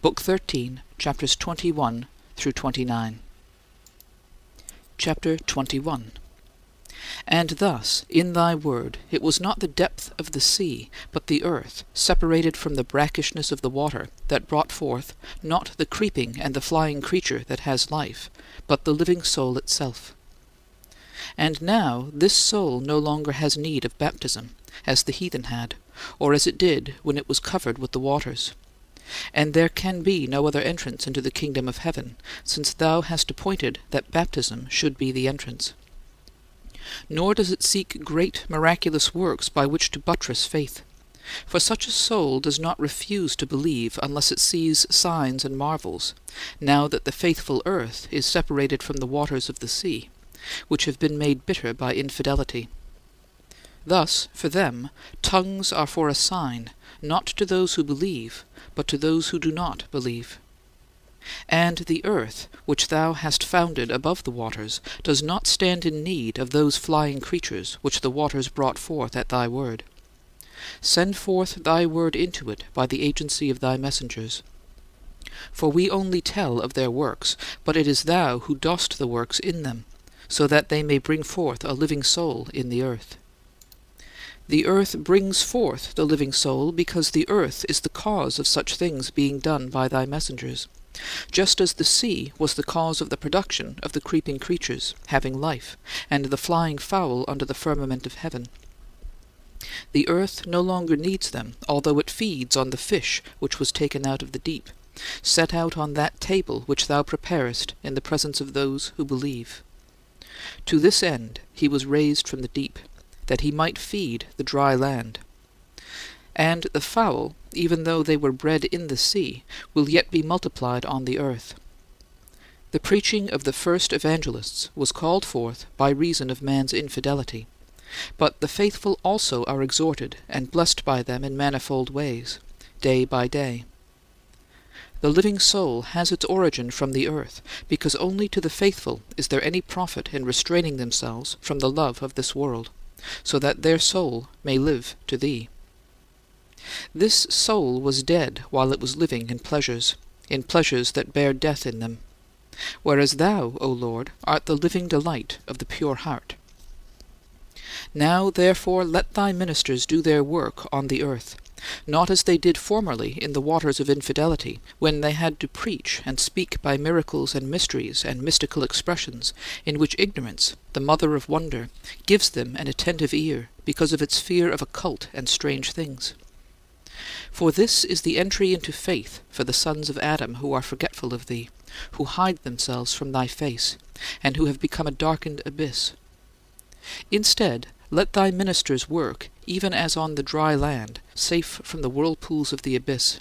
Book 13, Chapters 21 through 29. Chapter 21. And thus, in thy word, it was not the depth of the sea, but the earth, separated from the brackishness of the water, that brought forth, not the creeping and the flying creature that has life, but the living soul itself. And now this soul no longer has need of baptism, as the heathen had, or as it did when it was covered with the waters. And there can be no other entrance into the kingdom of heaven, since thou hast appointed that baptism should be the entrance. Nor does it seek great miraculous works by which to buttress faith, for such a soul does not refuse to believe unless it sees signs and marvels, now that the faithful earth is separated from the waters of the sea, which have been made bitter by infidelity. Thus, for them, tongues are for a sign, not to those who believe, but to those who do not believe. And the earth, which thou hast founded above the waters, does not stand in need of those flying creatures which the waters brought forth at thy word. Send forth thy word into it by the agency of thy messengers. For we only tell of their works, but it is thou who dost the works in them, so that they may bring forth a living soul in the earth. The earth brings forth the living soul because the earth is the cause of such things being done by thy messengers, just as the sea was the cause of the production of the creeping creatures, having life, and the flying fowl under the firmament of heaven. The earth no longer needs them, although it feeds on the fish which was taken out of the deep, set out on that table which thou preparest in the presence of those who believe. To this end he was raised from the deep, that he might feed the dry land. And the fowl, even though they were bred in the sea, will yet be multiplied on the earth. The preaching of the first evangelists was called forth by reason of man's infidelity, but the faithful also are exhorted and blessed by them in manifold ways, day by day. The living soul has its origin from the earth, because only to the faithful is there any profit in restraining themselves from the love of this world, so that their soul may live to thee. This soul was dead while it was living in pleasures that bear death in them, whereas thou, O Lord, art the living delight of the pure heart. Now therefore let thy ministers do their work on the earth, not as they did formerly in the waters of infidelity, when they had to preach and speak by miracles and mysteries and mystical expressions, in which ignorance, the mother of wonder, gives them an attentive ear, because of its fear of occult and strange things. For this is the entry into faith for the sons of Adam who are forgetful of thee, who hide themselves from thy face, and who have become a darkened abyss. Instead, let thy ministers work, even as on the dry land, safe from the whirlpools of the abyss.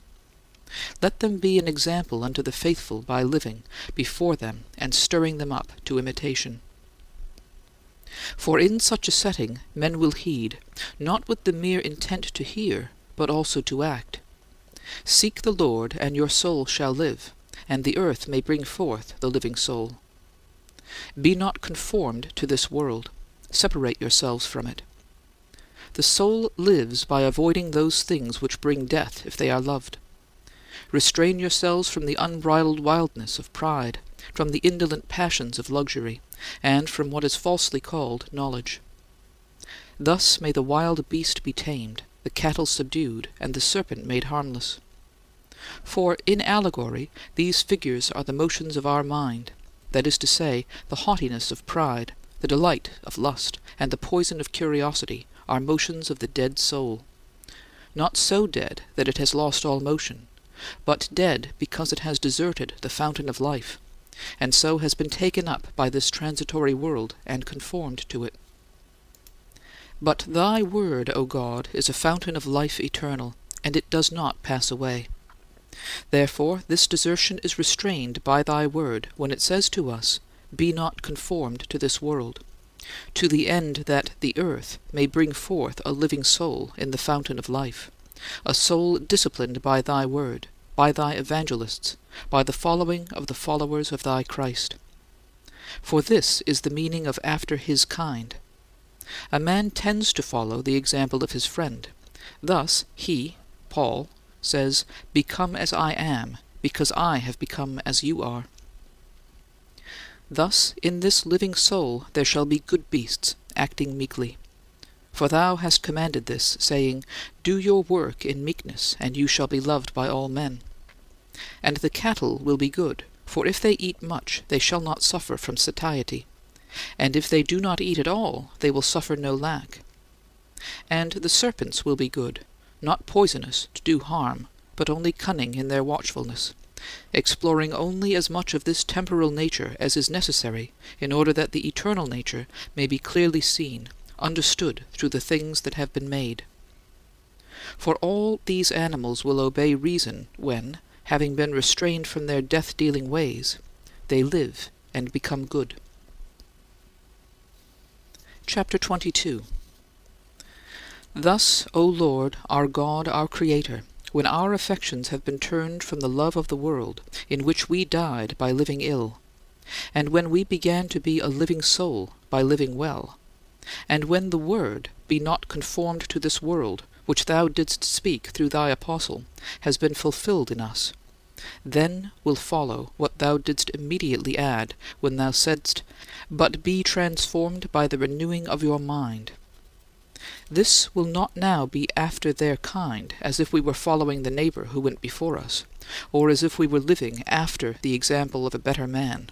Let them be an example unto the faithful by living before them and stirring them up to imitation. For in such a setting men will heed, not with the mere intent to hear, but also to act. Seek the Lord, and your soul shall live, and the earth may bring forth the living soul. Be not conformed to this world. Separate yourselves from it. The soul lives by avoiding those things which bring death if they are loved. Restrain yourselves from the unbridled wildness of pride, from the indolent passions of luxury, and from what is falsely called knowledge. Thus may the wild beast be tamed, the cattle subdued, and the serpent made harmless. For in allegory these figures are the motions of our mind, that is to say, the haughtiness of pride, the delight of lust, and the poison of curiosity, are motions of the dead soul, not so dead that it has lost all motion, but dead because it has deserted the fountain of life, and so has been taken up by this transitory world and conformed to it. But thy word, O God, is a fountain of life eternal, and it does not pass away. Therefore this desertion is restrained by thy word when it says to us, "Be not conformed to this world," to the end that the earth may bring forth a living soul in the fountain of life, a soul disciplined by thy word, by thy evangelists, by the following of the followers of thy Christ. For this is the meaning of "after his kind." A man tends to follow the example of his friend. Thus he, Paul, says, "Become as I am, because I have become as you are. Thus in this living soul there shall be good beasts, acting meekly. For thou hast commanded this, saying, Do your work in meekness, and you shall be loved by all men. And the cattle will be good, for if they eat much, they shall not suffer from satiety. And if they do not eat at all, they will suffer no lack. And the serpents will be good, not poisonous to do harm, but only cunning in their watchfulness, exploring only as much of this temporal nature as is necessary in order that the eternal nature may be clearly seen, understood through the things that have been made. For all these animals will obey reason when, having been restrained from their death-dealing ways, they live and become good. Chapter 22. Thus, O Lord, our God, our Creator, when our affections have been turned from the love of the world, in which we died by living ill, and when we began to be a living soul by living well, and when the Word, be not conformed to this world, which thou didst speak through thy apostle, has been fulfilled in us, then will follow what thou didst immediately add, when thou saidst, But be transformed by the renewing of your mind. This will not now be after their kind, as if we were following the neighbor who went before us, or as if we were living after the example of a better man.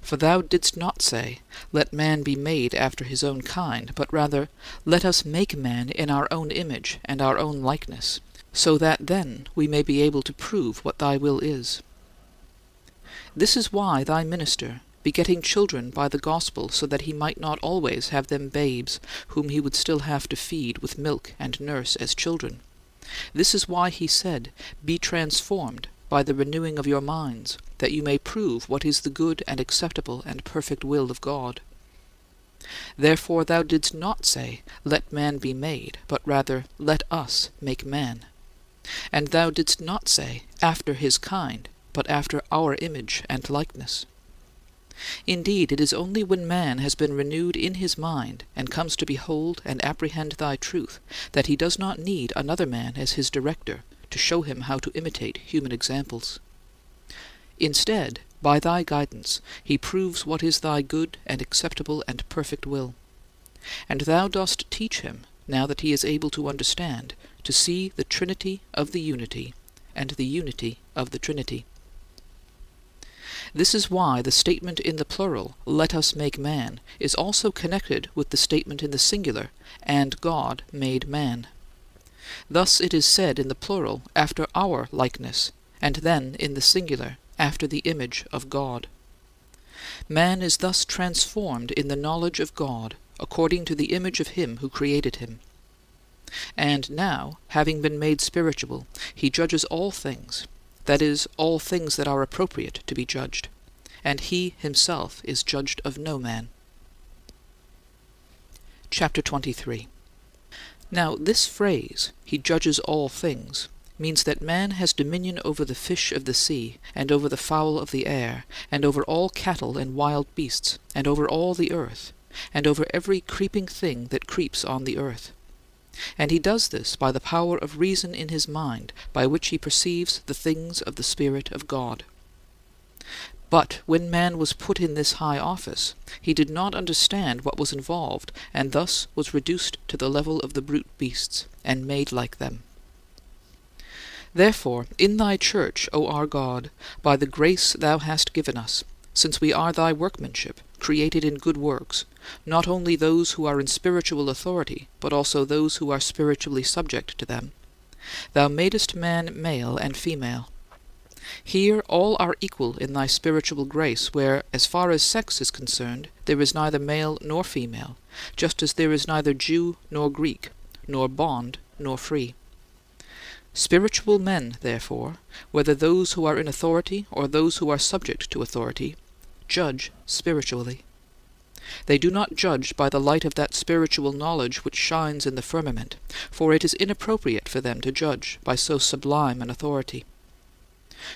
For thou didst not say, Let man be made after his own kind, but rather, Let us make man in our own image and our own likeness, so that then we may be able to prove what thy will is. This is why thy minister, begetting children by the gospel, so that he might not always have them babes, whom he would still have to feed with milk and nurse as children, this is why he said, Be transformed by the renewing of your minds, that you may prove what is the good and acceptable and perfect will of God. Therefore thou didst not say, Let man be made, but rather, Let us make man. And thou didst not say, After his kind, but after our image and likeness. Indeed, it is only when man has been renewed in his mind, and comes to behold and apprehend thy truth, that he does not need another man as his director, to show him how to imitate human examples. Instead, by thy guidance, he proves what is thy good and acceptable and perfect will. And thou dost teach him, now that he is able to understand, to see the Trinity of the Unity, and the Unity of the Trinity. This is why the statement in the plural, Let us make man, is also connected with the statement in the singular, And God made man. Thus it is said in the plural, After our likeness, and then in the singular, after the image of God. Man is thus transformed in the knowledge of God, according to the image of him who created him. And now, having been made spiritual, he judges all things, that is, all things that are appropriate to be judged, and he himself is judged of no man. Chapter 23. Now this phrase, He judges all things, means that man has dominion over the fish of the sea, and over the fowl of the air, and over all cattle and wild beasts, and over all the earth, and over every creeping thing that creeps on the earth. And he does this by the power of reason in his mind, by which he perceives the things of the Spirit of God. But when man was put in this high office, he did not understand what was involved, and thus was reduced to the level of the brute beasts, and made like them. Therefore, in thy Church, O our God, by the grace thou hast given us, since we are thy workmanship, created in good works, not only those who are in spiritual authority, but also those who are spiritually subject to them, thou madest man male and female. Here all are equal in thy spiritual grace, where, as far as sex is concerned, there is neither male nor female, just as there is neither Jew nor Greek, nor bond nor free. Spiritual men, therefore, whether those who are in authority or those who are subject to authority, judge spiritually. They do not judge by the light of that spiritual knowledge which shines in the firmament, for it is inappropriate for them to judge by so sublime an authority.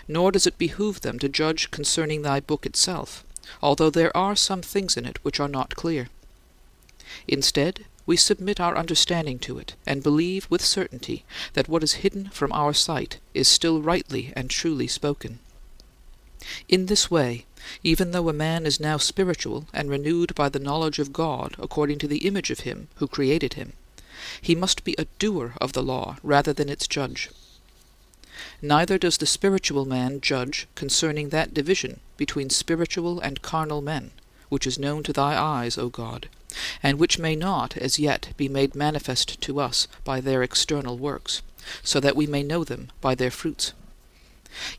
Nor does it behoove them to judge concerning thy book itself, although there are some things in it which are not clear. Instead, we submit our understanding to it, and believe with certainty that what is hidden from our sight is still rightly and truly spoken. In this way, even though a man is now spiritual and renewed by the knowledge of God according to the image of Him who created him, he must be a doer of the law rather than its judge. Neither does the spiritual man judge concerning that division between spiritual and carnal men, which is known to thy eyes, O God, and which may not as yet be made manifest to us by their external works, so that we may know them by their fruits.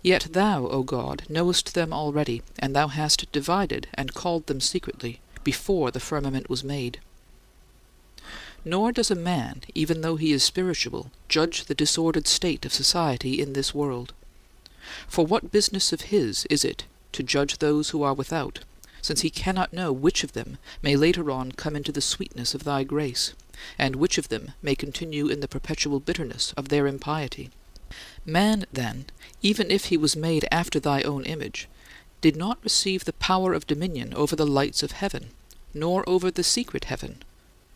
Yet thou, O God, knowest them already, and thou hast divided and called them secretly, before the firmament was made. Nor does a man, even though he is spiritual, judge the disordered state of society in this world. For what business of his is it to judge those who are without, since he cannot know which of them may later on come into the sweetness of thy grace, and which of them may continue in the perpetual bitterness of their impiety? Man, then, even if he was made after thy own image, did not receive the power of dominion over the lights of heaven, nor over the secret heaven,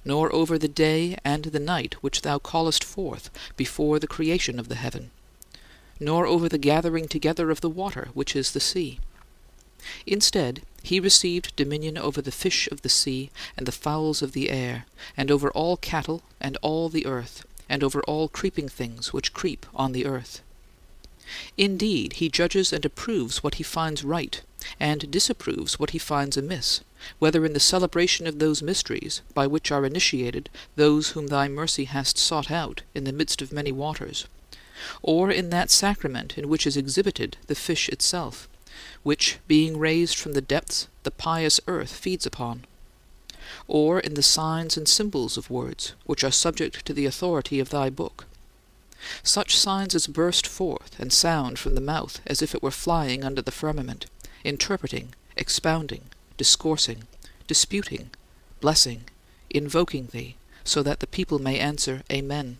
nor over the day and the night which thou callest forth before the creation of the heaven, nor over the gathering together of the water which is the sea. Instead, he received dominion over the fish of the sea and the fowls of the air, and over all cattle and all the earth, and over all creeping things which creep on the earth. Indeed, he judges and approves what he finds right, and disapproves what he finds amiss, whether in the celebration of those mysteries by which are initiated those whom thy mercy hast sought out in the midst of many waters, or in that sacrament in which is exhibited the fish itself, which, being raised from the depths, the pious earth feeds upon, or in the signs and symbols of words, which are subject to the authority of thy book. Such signs as burst forth and sound from the mouth as if it were flying under the firmament, interpreting, expounding, discoursing, disputing, blessing, invoking thee, so that the people may answer, Amen.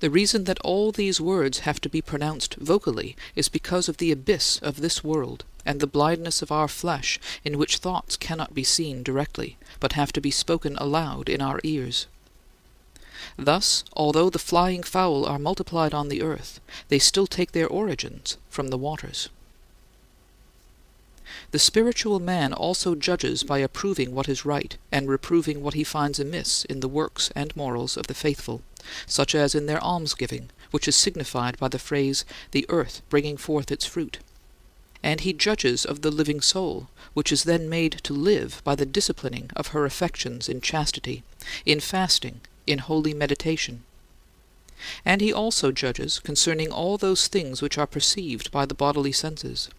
The reason that all these words have to be pronounced vocally is because of the abyss of this world and the blindness of our flesh, in which thoughts cannot be seen directly, but have to be spoken aloud in our ears. Thus, although the flying fowl are multiplied on the earth, they still take their origins from the waters. The spiritual man also judges by approving what is right, and reproving what he finds amiss in the works and morals of the faithful, such as in their almsgiving, which is signified by the phrase, the earth bringing forth its fruit. And he judges of the living soul, which is then made to live by the disciplining of her affections in chastity, in fasting, in holy meditation. And he also judges concerning all those things which are perceived by the bodily senses.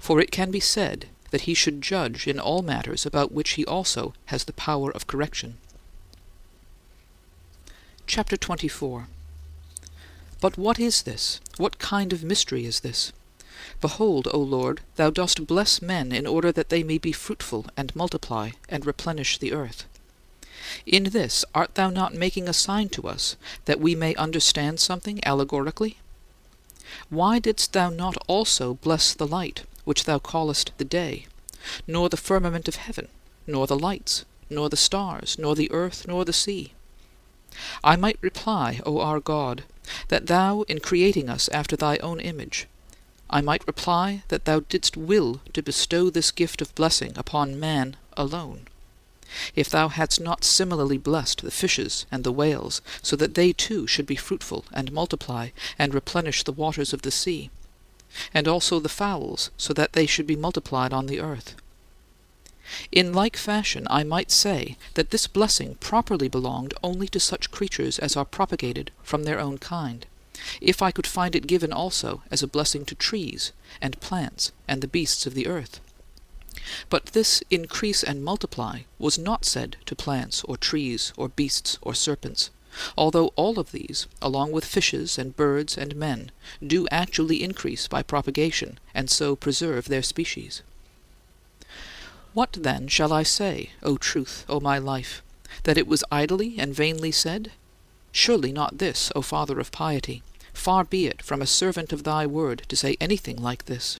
For it can be said that he should judge in all matters about which he also has the power of correction. Chapter 24. But what is this? What kind of mystery is this? Behold, O Lord, thou dost bless men in order that they may be fruitful and multiply and replenish the earth. In this art thou not making a sign to us, that we may understand something allegorically? Why didst thou not also bless the light, which thou callest the day, nor the firmament of heaven, nor the lights, nor the stars, nor the earth, nor the sea? I might reply, O our God, that thou, in creating us after thy own image, I might reply that thou didst will to bestow this gift of blessing upon man alone, if thou hadst not similarly blessed the fishes and the whales, so that they too should be fruitful and multiply and replenish the waters of the sea, and also the fowls, so that they should be multiplied on the earth. In like fashion I might say that this blessing properly belonged only to such creatures as are propagated from their own kind, if I could find it given also as a blessing to trees and plants and the beasts of the earth. But this increase and multiply was not said to plants or trees or beasts or serpents, although all of these, along with fishes and birds and men, do actually increase by propagation and so preserve their species. What then shall I say, O Truth, O my life, that it was idly and vainly said? Surely not this, O Father of piety. Far be it from a servant of thy word to say anything like this.